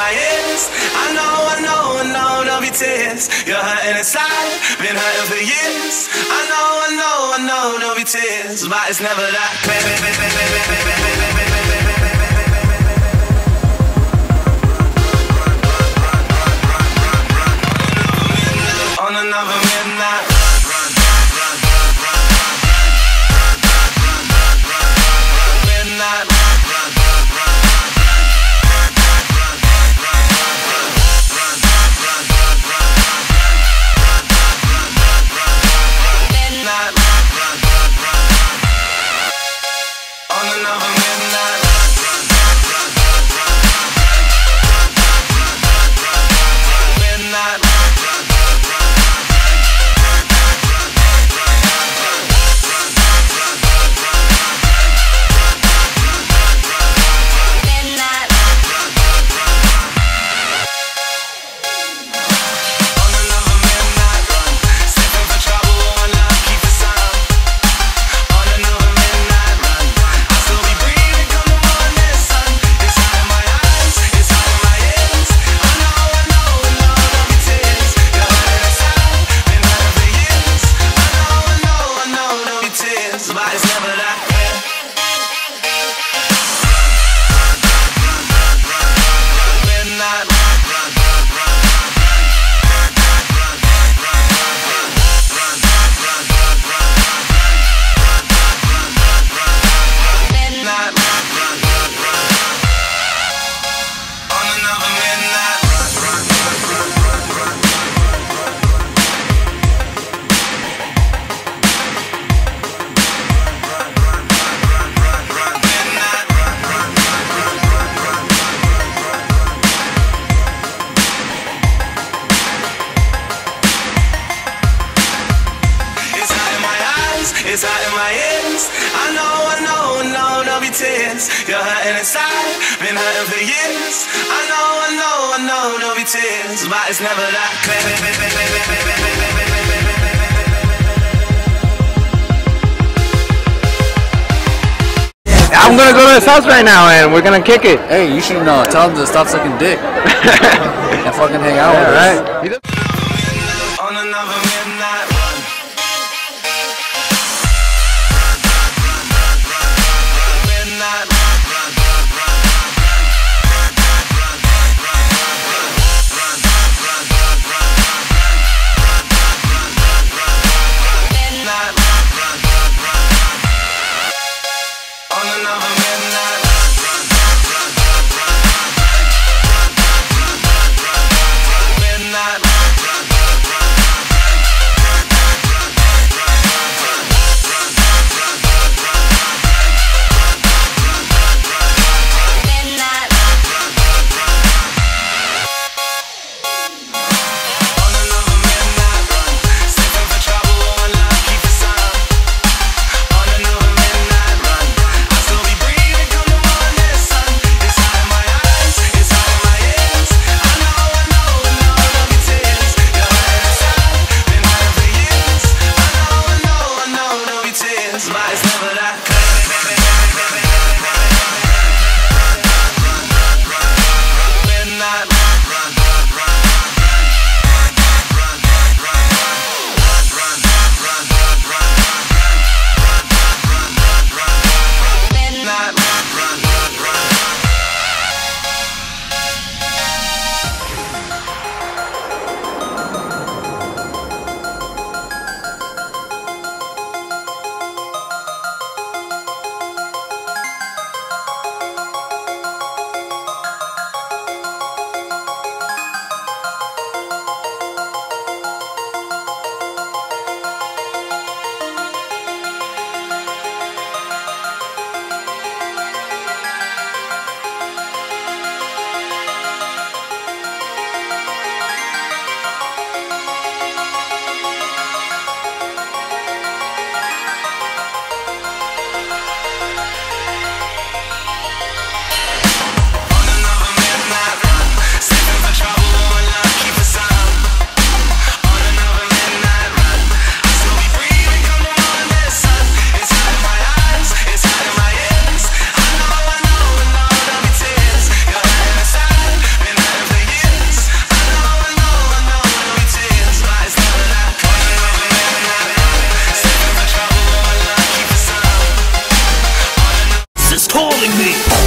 my ears. I know, there'll be tears. You're hurting inside, been hurting for years. I know, there'll be tears, but it's never that clear. It's hot in my ears. I know, there'll be tears. You're hurting inside, been hurting for years. I know, there'll be tears, but it's never that clear. I'm gonna go to his house right now and we're gonna kick it. Hey, you should tell him to stop sucking dick and fucking hang out with us. Right? On another midnight. me.